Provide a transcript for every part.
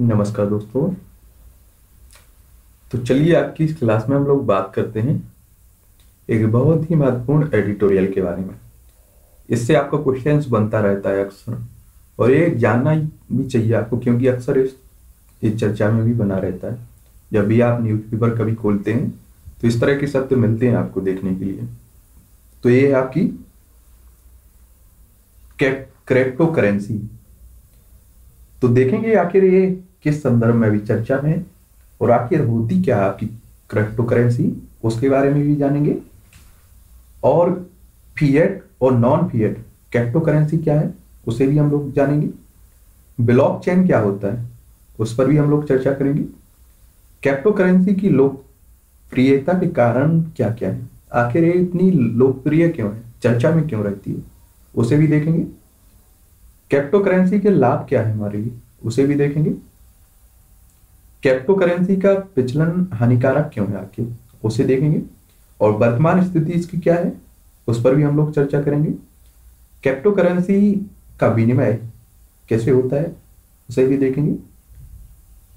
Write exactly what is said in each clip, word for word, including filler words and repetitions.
नमस्कार दोस्तों, तो चलिए आपकी इस क्लास में हम लोग बात करते हैं एक बहुत ही महत्वपूर्ण एडिटोरियल के बारे में। इससे आपका क्वेश्चंस बनता रहता है अक्सर, और ये जानना भी चाहिए आपको क्योंकि अक्सर इस, इस चर्चा में भी बना रहता है। जब भी आप न्यूज़पेपर कभी खोलते हैं तो इस तरह के शब्द मिलते हैं आपको देखने के लिए। तो ये है आपकी क्रिप्टो करेंसी। तो देखेंगे आखिर ये किस संदर्भ में भी चर्चा में, और आखिर होती क्या आपकी क्रिप्टो करेंसी, उसके बारे में भी जानेंगे। और फिएट और नॉन फिएट क्रिप्टो करेंसी क्या है उसे भी हम लोग जानेंगे। ब्लॉकचेन क्या होता है उस पर भी हम लोग चर्चा करेंगे। क्रिप्टो करेंसी की लोकप्रियता के कारण क्या क्या है, आखिर ये इतनी लोकप्रिय क्यों है, चर्चा में क्यों रहती है, उसे भी देखेंगे। क्रिप्टो करेंसी के लाभ क्या है हमारे लिए, उसे भी देखेंगे। क्रिप्टो करेंसी का विचलन हानिकारक क्यों है आखिर, उसे देखेंगे। और वर्तमान स्थिति इसकी क्या है उस पर भी हम लोग चर्चा करेंगे। क्रिप्टो करेंसी का विनिमय कैसे होता है उसे भी देखेंगे।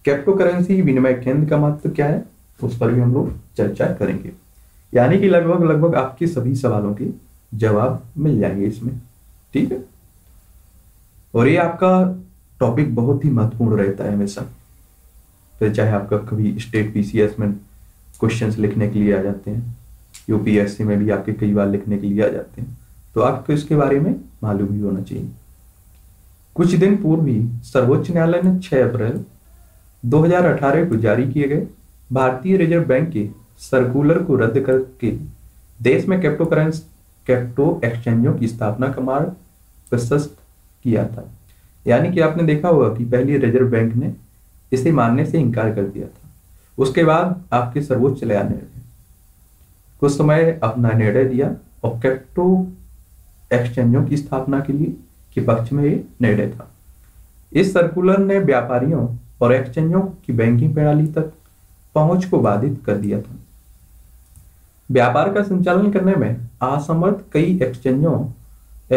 क्रिप्टो करेंसी विनिमय केंद्र का महत्व क्या है उस पर भी हम लोग चर्चा करेंगे। यानी कि लगभग लगभग आपके सभी सवालों के जवाब मिल जाएंगे इसमें, ठीक है। और ये आपका टॉपिक बहुत ही महत्वपूर्ण रहता है हमेशा, फिर चाहे आपका कभी स्टेट पीसीएस में क्वेश्चंस लिखने के लिए आ जाते हैं, यूपीएससी में भी आपके कई बार लिखने के लिए आ जाते हैं, तो आपको इसके बारे में मालूम भी होना चाहिए। कुछ दिन पूर्व ही सर्वोच्च न्यायालय ने छह अप्रैल दो हज़ार अठारह को जारी किए गए भारतीय रिजर्व बैंक के सर्कुलर को रद्द करके देश में क्रिप्टो करेंसी क्रिप्टो एक्सचेंजों की स्थापना का मार्ग प्रशस्त किया था। यानी कि आपने देखा होगा कि पहले रिजर्व बैंक ने इसे मानने से इनकार कर दिया था, उसके बाद आपके सर्वोच्च न्यायालय ने कुछ समय अपना निर्णय दिया और क्रिप्टो एक्सचेंजों की स्थापना के लिए के पक्ष में ये निर्णय था। इस सर्कुलर ने व्यापारियों और एक्सचेंजों की बैंकिंग प्रणाली तक पहुंच को बाधित कर दिया था। व्यापार का संचालन करने में असमर्थ कई एक्सचेंजों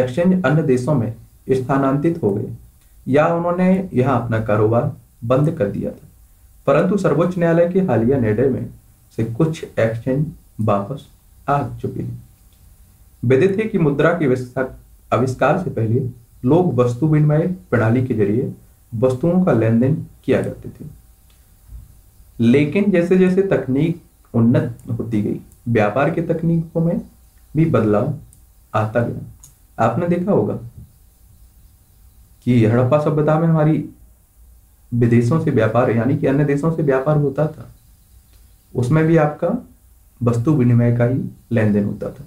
एक्सचेंज अन्य देशों में स्थानांतरित हो गए या उन्होंने यहाँ अपना कारोबार बंद कर दिया था। परंतु सर्वोच्च न्यायालय के हालिया निर्णय में से कुछ एक्सचेंज वापस आ चुके हैं। विदित है कि मुद्रा के आविष्कार से पहले लोग वस्तु विनिमय प्रणाली के जरिए वस्तुओं का लेन देन किया करते थे, लेकिन जैसे जैसे तकनीक उन्नत होती गई व्यापार के तकनीकों में भी बदलाव आता गया। आपने देखा होगा कि हड़प्पा सभ्यता में हमारी विदेशों से व्यापार यानी कि अन्य देशों से व्यापार होता था, उसमें भी आपका वस्तु विनिमय का ही लेन देन होता था।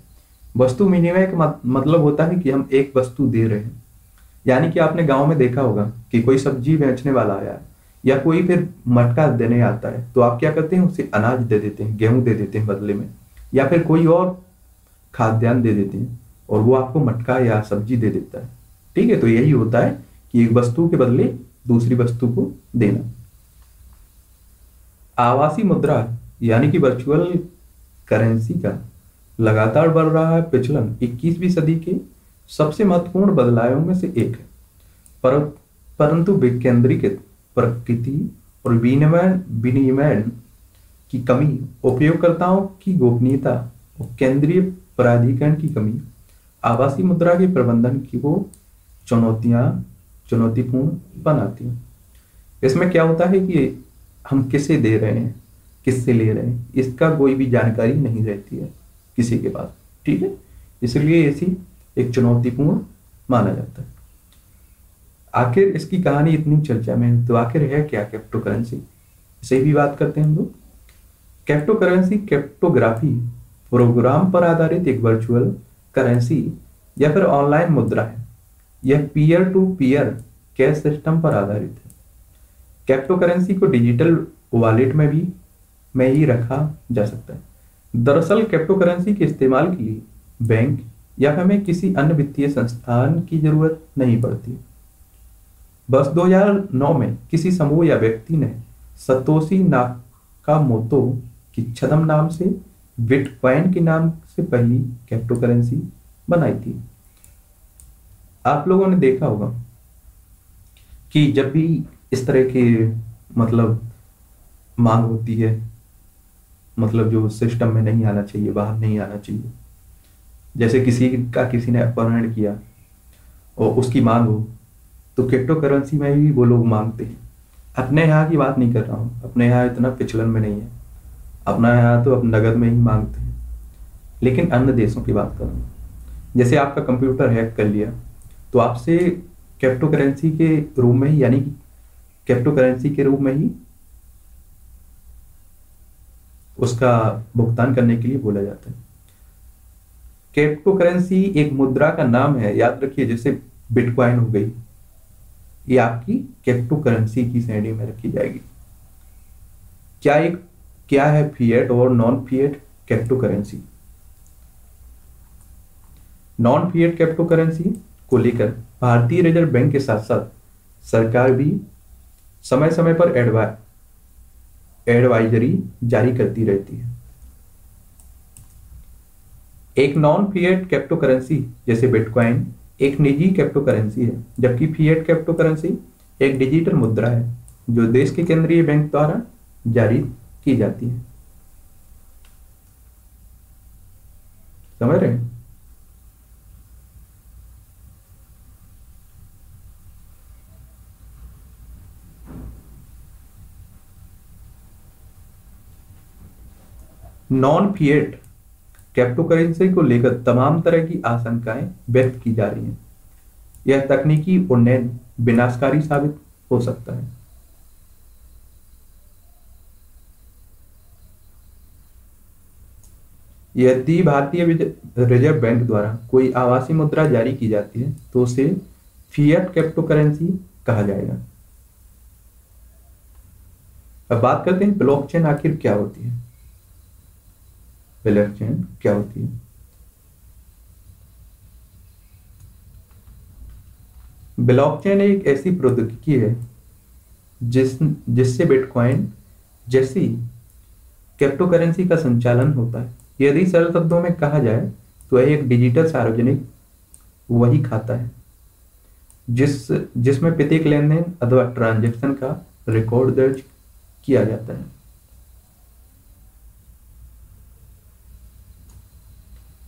वस्तु विनिमय का मतलब होता है कि हम एक वस्तु दे रहे हैं। यानी कि आपने गांव में देखा होगा कि कोई सब्जी बेचने वाला आया या कोई फिर मटका देने आता है, तो आप क्या करते हैं, उसे अनाज दे देते हैं, गेहूं दे देते हैं बदले में, या फिर कोई और खाद्यान्न दे देते हैं और वो आपको मटका या सब्जी दे देता है, ठीक है। तो यही होता है कि एक वस्तु के बदले दूसरी वस्तु को देना। आभासी मुद्रा यानी कि वर्चुअल करेंसी का लगातार बढ़ रहा है पिछलन इक्कीसवीं सदी के सबसे महत्वपूर्ण बदलावों में से एक है, पर, परंतु विकेंद्रीकृत प्रकृति और विनिमय विनिमय की कमी, उपयोगकर्ताओं की गोपनीयता और केंद्रीय प्राधिकरण की कमी आभासी मुद्रा के प्रबंधन की वो चुनौतियां चुनौतीपूर्ण बनाती हैं। इसमें क्या होता है कि हम किसे दे रहे हैं, किससे ले रहे हैं, इसका कोई भी जानकारी नहीं रहती है किसी के पास, ठीक है। इसलिए ऐसी एक चुनौतीपूर्ण माना जाता है। आखिर इसकी कहानी इतनी चर्चा में, तो आखिर है क्या क्रिप्टो करेंसी, इसे भी बात करते हैं हम लोग। क्रिप्टो करेंसी क्रिप्टोग्राफी प्रोग्राम पर आधारित एक वर्चुअल करेंसी या फिर ऑनलाइन मुद्रा है। यह peer to peer cash system पर आधारित है। क्रिप्टो करेंसी को डिजिटल वॉलेट में भी में ही रखा जा सकता है। दरअसल क्रिप्टो करेंसी के इस्तेमाल के लिए बैंक या हमें किसी अन्य वित्तीय संस्थान की जरूरत नहीं पड़ती। बस दो हज़ार नौ में किसी समूह या व्यक्ति ने सतोशी नाकामोतो की छद्म नाम से बिटकॉइन के नाम से पहली क्रिप्टो करेंसी बनाई थी। आप लोगों ने देखा होगा कि जब भी इस तरह के मतलब मांग होती है, मतलब जो सिस्टम में नहीं आना चाहिए, बाहर नहीं आना चाहिए। जैसे किसी का किसी ने अपहरण किया और उसकी मांग हो तो क्रिप्टो करेंसी में भी वो लोग मांगते हैं। अपने यहाँ की बात नहीं कर रहा हूँ, अपने यहाँ इतना पिछलन में नहीं है, अपना यहाँ तो अपने नगद में ही मांगते हैं। लेकिन अन्य देशों की बात कर रहा हूँ, जैसे आपका कंप्यूटर हैक कर लिया तो आपसे क्रिप्टो करेंसी के रूप में ही, यानी कि क्रिप्टो करेंसी के रूप में ही उसका भुगतान करने के लिए बोला जाता है। क्रिप्टो करेंसी एक मुद्रा का नाम है, याद रखिए। जैसे बिटकॉइन हो गई, ये आपकी क्रिप्टो करेंसी की श्रेणी में रखी जाएगी। क्या एक क्या है फिएट और non fiat crypto currency? Non fiat crypto currency को लेकर भारतीय रिजर्व बैंक के साथ साथ सरकार भी समय समय पर एडवाइ एडवाइजरी जारी करती रहती है। एक नॉन फिएट क्रिप्टो करेंसी जैसे बिटकॉइन एक निजी क्रिप्टो करेंसी है, जबकि फिएट क्रिप्टो करेंसी एक डिजिटल मुद्रा है जो देश के केंद्रीय बैंक द्वारा जारी की जाती है। समझ रहे हैं? नॉन फिएट क्रिप्टो करेंसी को लेकर तमाम तरह की आशंकाएं व्यक्त की जा रही हैं। यह तकनीकी उन्नयन विनाशकारी साबित हो सकता है। यदि भारतीय रिजर्व बैंक द्वारा कोई आभासी मुद्रा जारी की जाती है तो उसे फिएट क्रिप्टो करेंसी कहा जाएगा। अब बात करते हैं ब्लॉकचेन आखिर क्या होती है। ब्लॉकचेन क्या होती है? ब्लॉकचेन एक ऐसी प्रौद्योगिकी है जिस जिससे बिटकॉइन जैसी क्रिप्टो करेंसी का संचालन होता है। यदि सरल शब्दों में कहा जाए तो यह एक डिजिटल सार्वजनिक वही खाता है जिस जिसमें प्रत्येक लेन देन अथवा ट्रांजैक्शन का रिकॉर्ड दर्ज किया जाता है।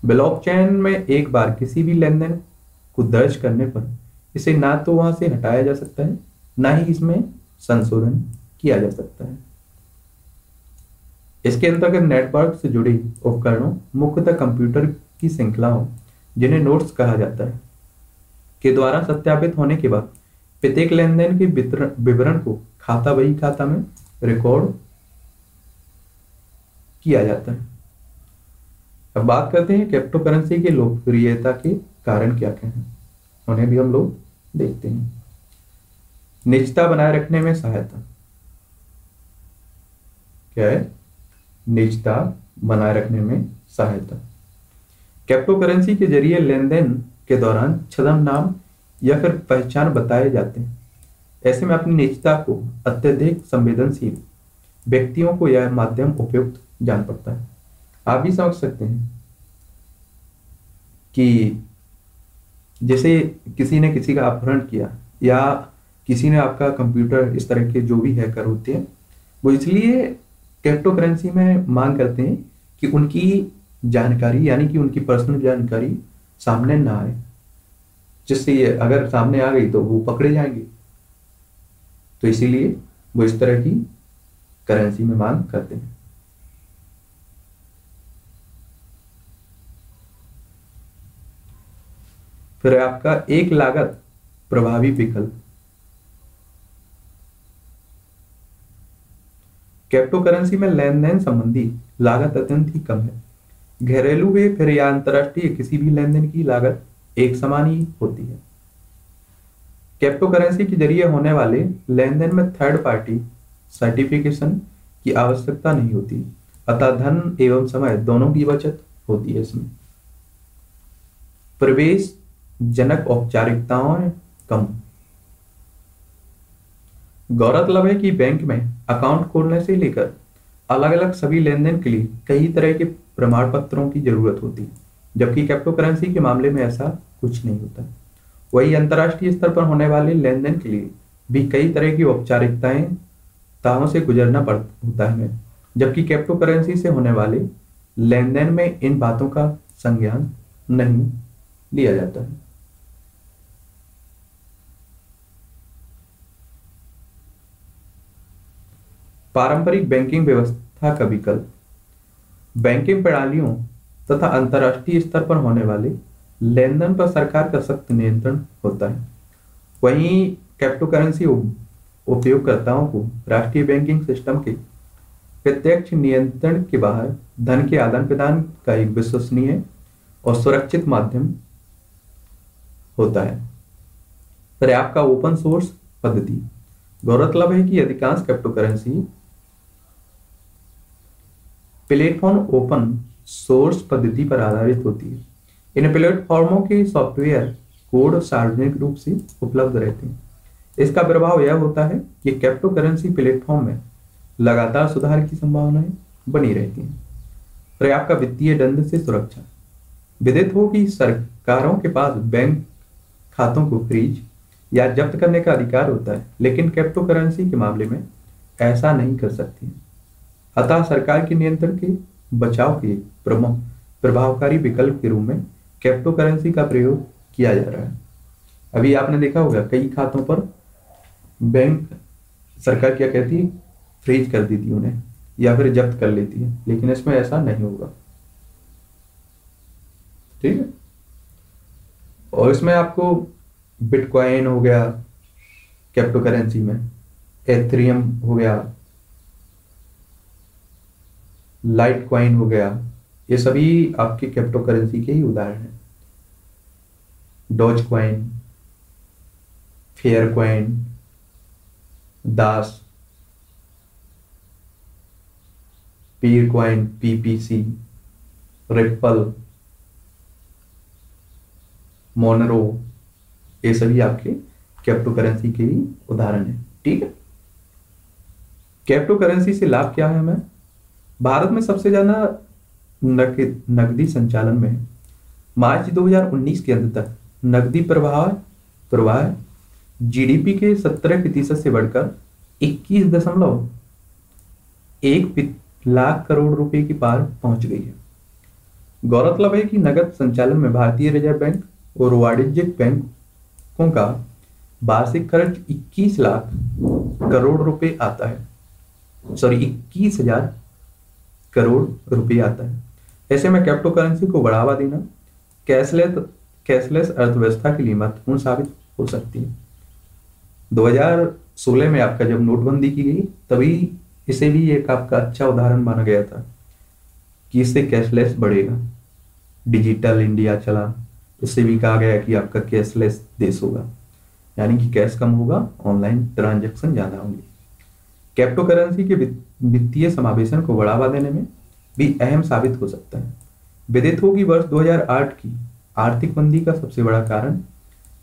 ब्लॉकचेन में एक बार किसी भी लेनदेन को दर्ज करने पर इसे ना तो वहां से हटाया जा सकता है, ना ही इसमें संशोधन किया जा सकता है। इसके अंतर्गत नेटवर्क से जुड़े उपकरणों, मुख्यतः कंप्यूटर की श्रृंखलाओं जिन्हें नोड्स कहा जाता है, के द्वारा सत्यापित होने के बाद प्रत्येक लेनदेन के विवरण को खाता बही खाता में रिकॉर्ड किया जाता है। अब बात करते हैं क्रिप्टो करेंसी के लोकप्रियता के कारण क्या क्या हैं, उन्हें भी हम लोग देखते हैं। निजता बनाए रखने में सहायता, क्या है? निजता बनाए रखने में सहायता। क्रिप्टो करेंसी के जरिए लेनदेन के दौरान छद्म नाम या फिर पहचान बताए जाते हैं। ऐसे में अपनी निजता को अत्यधिक संवेदनशील व्यक्तियों को यह माध्यम उपयुक्त जान पड़ता है। आप भी समझ सकते हैं कि जैसे किसी ने किसी का अपहरण किया या किसी ने आपका कंप्यूटर, इस तरह के जो भी हैकर होते हैं वो इसलिए क्रिप्टो करेंसी में मांग करते हैं कि उनकी जानकारी, यानी कि उनकी पर्सनल जानकारी सामने ना आए, जिससे ये अगर सामने आ गई तो वो पकड़े जाएंगे। तो इसीलिए वो इस तरह की करेंसी में मांग करते हैं। फिर आपका एक लागत प्रभावी विकल्प। क्रिप्टो करेंसी में लेन देन संबंधी लागत अत्यंत ही कम है। घरेलू में फिर या अंतरराष्ट्रीय किसी भी लेन देन की लागत एक समान ही होती है। क्रिप्टो करेंसी के जरिए होने वाले लेन देन में थर्ड पार्टी सर्टिफिकेशन की आवश्यकता नहीं होती, अतः धन एवं समय दोनों की बचत होती है। इसमें प्रवेश जनक औपचारिकताएं कम। गौरतलब है कि बैंक में अकाउंट खोलने से लेकर अलग अलग सभी लेनदेन के लिए कई तरह के प्रमाण पत्रों की जरूरत होती है, जबकि क्रिप्टो करेंसी के मामले में ऐसा कुछ नहीं होता। वही अंतर्राष्ट्रीय स्तर पर होने वाले लेनदेन के लिए भी कई तरह की औपचारिकताएं तावों से गुजरना पड़ता होता है, जबकि क्रिप्टो करेंसी से होने वाले लेन देन में इन बातों का संज्ञान नहीं लिया जाता है। पारंपरिक बैंकिंग व्यवस्था का विकल्प बैंकिंग प्रणालियों तथा अंतर्राष्ट्रीय स्तर पर होने वाले लेन देन पर सरकार का सख्त नियंत्रण होता है। वहीं क्रिप्टो करेंसी उपयोगकर्ताओं को राष्ट्रीय बैंकिंग सिस्टम के प्रत्यक्ष नियंत्रण के बाहर धन के आदान प्रदान का एक विश्वसनीय और सुरक्षित माध्यम होता है। रैप का ओपन सोर्स पद्धति। गौरतलब है कि अधिकांश crypto currency platform open source पद्धति पर आधारित होती है। इन प्लेटफॉर्मों के सॉफ्टवेयर कोड सार्वजनिक रूप से उपलब्ध रहते हैं। इसका प्रभाव यह होता है कि क्रिप्टो करेंसी प्लेटफॉर्म में लगातार सुधार की संभावनाएं बनी रहती हैं। और आपका वित्तीय दंड से सुरक्षा। विदित हो कि सरकारों के पास बैंक खातों को फ्रीज या जब्त करने का अधिकार होता है, लेकिन क्रिप्टो करेंसी के मामले में ऐसा नहीं कर सकती है। अतः सरकार के नियंत्रण के बचाव के प्रमुख प्रभावकारी विकल्प के रूप में क्रिप्टो करेंसी का प्रयोग किया जा रहा है। अभी आपने देखा होगा कई खातों पर बैंक सरकार क्या कहती है, फ्रीज कर देती है उन्हें या फिर जब्त कर लेती है, लेकिन इसमें ऐसा नहीं होगा। ठीक है, और इसमें आपको बिटकॉइन हो गया, क्रिप्टो करेंसी में एथेरियम हो गया, लाइट कॉइन हो गया, ये सभी आपके क्रिप्टो करेंसी के ही उदाहरण हैं। डॉज कॉइन, फेयर कॉइन, दास, पीर कॉइन, पीपीसी, रिपल, मोनरो, ये सभी आपके क्रिप्टो करेंसी के ही उदाहरण हैं। ठीक है, क्रिप्टो करेंसी से लाभ क्या है हमें? भारत में सबसे ज्यादा नगद नकदी संचालन में मार्च दो हज़ार उन्नीस के अंत तक नकदी प्रवाह प्रवाह जीडीपी के सत्रह प्रतिशत से बढ़कर इक्कीस दशमलव एक लाख करोड़ रुपए के पार पहुंच गई है। गौरतलब है कि नकद संचालन में भारतीय रिजर्व बैंक और वाणिज्यिक बैंकों का वार्षिक खर्च इक्कीस लाख करोड़ रुपए आता है, सॉरी इक्कीस हजार करोड़ रुपए आता है। ऐसे में क्रिप्टो करेंसी को बढ़ावा देना कैशलेस कैशलेस अर्थव्यवस्था के लिए महत्वपूर्ण साबित हो सकती है। दो हज़ार सोलह में आपका जब नोटबंदी की गई, तभी इसे भी एक आपका अच्छा उदाहरण माना गया था कि इससे कैशलेस बढ़ेगा। डिजिटल इंडिया चला, इससे भी कहा गया कि आपका कैशलेस देश होगा, यानी कि कैश कम होगा, ऑनलाइन ट्रांजैक्शन ज्यादा होंगे। क्रिप्टो करेंसी के वित्तीय समावेशन को बढ़ावा देने में भी अहम साबित हो सकता है। विदित हो कि वर्ष दो हज़ार आठ की आर्थिक मंदी का सबसे बड़ा कारण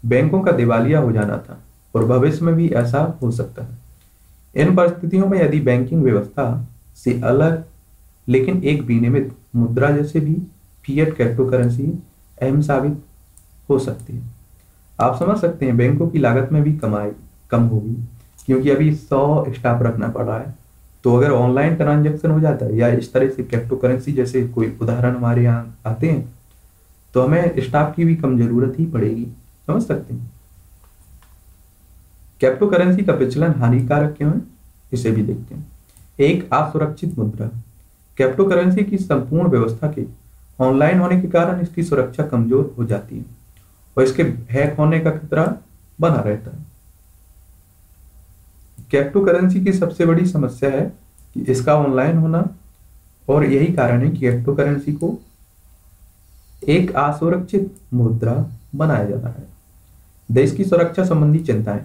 बैंकों का दिवालिया हो जाना था, और भविष्य में भी ऐसा हो सकता है। इन परिस्थितियों में यदि बैंकिंग व्यवस्था से अलग लेकिन एक विनिमय मुद्रा जैसे भी फिएट क्रिप्टो करेंसी अहम साबित हो सकती है। आप समझ सकते हैं बैंकों की लागत में भी कमाई कम होगी, क्योंकि अभी सौ स्टाफ रखना पड़ रहा है, तो अगर ऑनलाइन ट्रांजैक्शन हो जाता है या इस तरह से क्रिप्टो करेंसी जैसे कोई उदाहरण हमारे यहाँ आते हैं, तो हमें स्टाफ की भी कम जरूरत ही पड़ेगी। समझ सकते हैं क्रिप्टो करेंसी का विचलन हानिकारक क्यों है, इसे भी देखते हैं। एक, असुरक्षित मुद्रा। क्रिप्टो करेंसी की संपूर्ण व्यवस्था के ऑनलाइन होने के कारण इसकी सुरक्षा कमजोर हो जाती है और इसके हैक होने का खतरा बना रहता है। क्रिप्टो करेंसी की सबसे बड़ी समस्या है कि इसका ऑनलाइन होना, और यही कारण है कि क्रिप्टो करेंसी को एक असुरक्षित मुद्रा बनाया जा रहा है। देश की सुरक्षा संबंधी चिंताएं।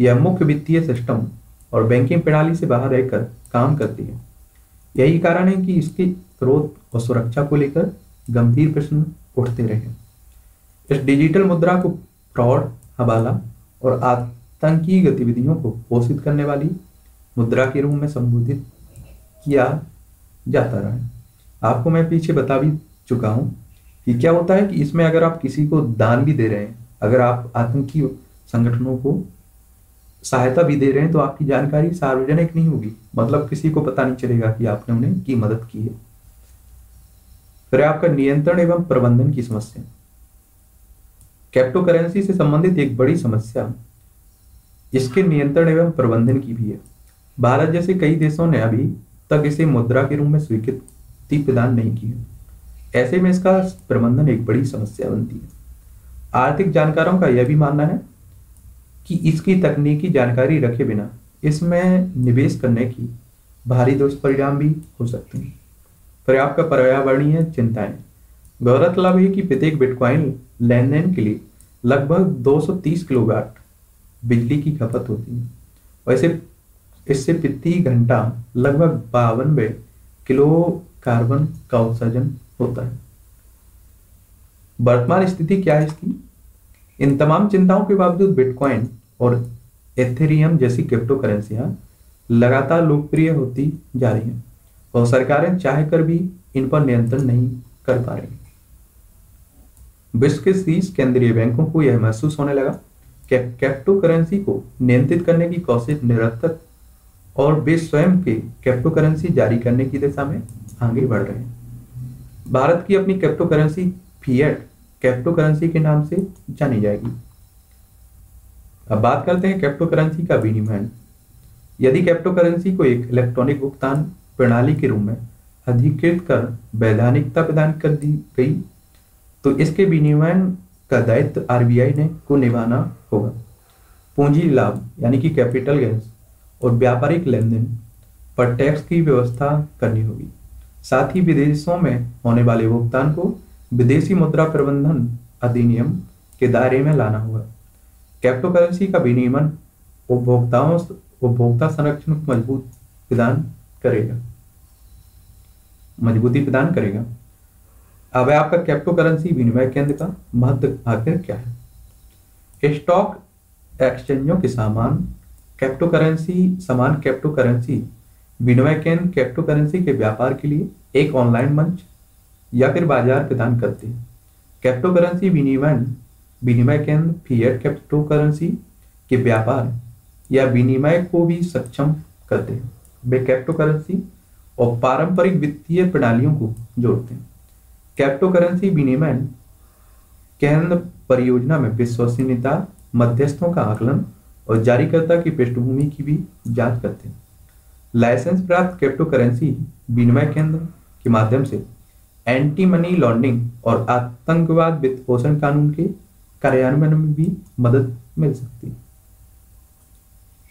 यह मुख्य वित्तीय सिस्टम और बैंकिंग प्रणाली से बाहर रहकर काम करती है। यही कारण है कि इसके स्रोत और सुरक्षा को लेकर गंभीर प्रश्न उठते रहे। इस डिजिटल मुद्रा को फ्रॉड, हवाला और आत्म तंकी गतिविधियों को पोषित करने वाली मुद्रा के रूप में संबोधित किया जाता रहा है। आपको मैं पीछे बता भी चुका हूं कि क्या होता है कि इसमें अगर आप किसी को दान भी दे रहे हैं, अगर आप आतंकी संगठनों को सहायता भी दे रहे हैं तो आपकी जानकारी सार्वजनिक नहीं होगी, मतलब किसी को पता नहीं चलेगा कि आपने उन्हें की मदद की है। फिर आपका नियंत्रण एवं प्रबंधन की समस्या। क्रिप्टो करेंसी से संबंधित एक बड़ी समस्या इसके नियंत्रण एवं प्रबंधन की भी है। भारत जैसे कई देशों ने अभी तक इसे मुद्रा के रूप में स्वीकृति प्रदान नहीं की है। ऐसे में इसका प्रबंधन एक बड़ी समस्या बनती है। आर्थिक जानकारों का यह भी मानना है कि इसकी तकनीकी जानकारी रखे बिना इसमें निवेश करने की भारी दुष्परिणाम भी हो सकते हैं। फिर आपका पर्यावरणीय चिंताएं। गौरतलब है कि प्रत्येक बिटकॉइन लेन देन के लिए लगभग दो सौ तीस किलोवाट बिजली की खपत होती है। वैसे इससे प्रति घंटा लगभग बावनवे किलो कार्बन का उत्सर्जन होता है। वर्तमान स्थिति क्या है इसकी? इन तमाम चिंताओं के बावजूद बिटकॉइन और एथेरियम जैसी क्रिप्टो करेंसियां लगातार लोकप्रिय होती जा रही हैं और सरकारें चाहकर भी इन पर नियंत्रण नहीं कर पा रही। विश्व के शीर्ष केंद्रीय बैंकों को यह महसूस होने लगा कि क्रिप्टो करेंसी को नियंत्रित करने की कोशिश निरर्थक और वे स्वयं के क्रिप्टो करेंसी जारी करने की दिशा में आगे बढ़ रहे हैं। भारत की अपनी crypto currency fiat crypto currency के नाम से जानी जाएगी। अब बात करते हैं क्रिप्टो करेंसी का विनिमय। यदि क्रिप्टो करेंसी को एक इलेक्ट्रॉनिक भुगतान प्रणाली के रूप में अधिकृत कर वैधानिकता प्रदान कर दी गई तो इसके विनिमय का दायित्व आरबीआई ने को निभाना होगा। पूंजी लाभ यानी कि कैपिटल गेन्स और व्यापारिक लेन देन पर टैक्स की व्यवस्था करनी होगी। साथ ही विदेशों में होने वाले भुगतान को विदेशी मुद्रा प्रबंधन अधिनियम के दायरे में लाना होगा। क्रिप्टो करेंसी का विनिमय उपभोक्ताओं उपभोक्ता संरक्षण को मजबूत प्रदान करेगा मजबूती प्रदान करेगा। अब आपका क्रिप्टो करेंसी विनिमय केंद्र का महत्व आखिर क्या है? स्टॉक एक्सचेंजों के सामान क्रिप्टो करेंसी सामान क्रिप्टो करेंसी विनिमय केंद्र क्रिप्टो करेंसी के व्यापार के लिए एक ऑनलाइन मंच या फिर बाजार प्रदान करते हैं। क्रिप्टो करेंसी विनिमय विनिमय केंद्र फिएट क्रिप्टो करेंसी के व्यापार या विनिमय को भी सक्षम करते हैं। वे क्रिप्टो करेंसी और पारंपरिक वित्तीय प्रणालियों को जोड़ते हैं। क्रिप्टो करेंसी विनिमय केंद्र परियोजना में विश्वसनीयता, मध्यस्थों का आकलन और जारीकर्ता की पृष्ठभूमि की भी जांच करते हैं। लाइसेंस प्राप्त क्रिप्टो करेंसी विनिमय केंद्र के माध्यम से एंटी मनी लॉन्ड्रिंग और आतंकवाद वित्तपोषण कानून के कार्यान्वयन में भी मदद मिल सकती है।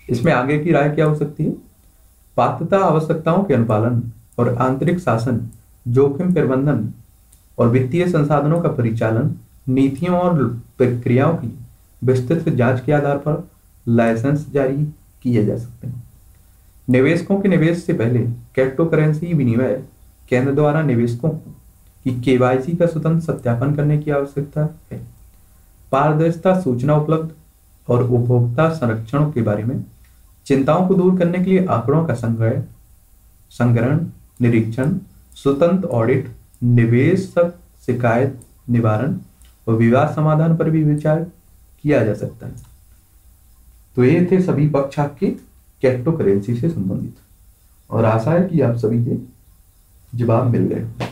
इसमें आगे की राय क्या हो सकती है? पात्रता, आवश्यकताओं के अनुपालन और आंतरिक शासन, जोखिम प्रबंधन और वित्तीय संसाधनों का परिचालन, नीतियों और प्रक्रियाओं की विस्तृत जांच के आधार पर लाइसेंस जारी किए जा सकते हैं। निवेशकों के निवेश से पहले क्रिप्टो करेंसी विनिमय केंद्र द्वारा निवेशकों को कि केवाईसी का स्वतंत्र सत्यापन करने की आवश्यकता है। पारदर्शिता, सूचना उपलब्ध और उपभोक्ता संरक्षण के बारे में चिंताओं को दूर करने के लिए आंकड़ों का संग्रह संग्रहण, निरीक्षण, स्वतंत्र ऑडिट, निवेश शिकायत निवारण और विवाद समाधान पर भी विचार किया जा सकता है। तो ये थे सभी पक्ष आपके क्रिप्टो करेंसी से संबंधित और आशा है कि आप सभी के जवाब मिल गए।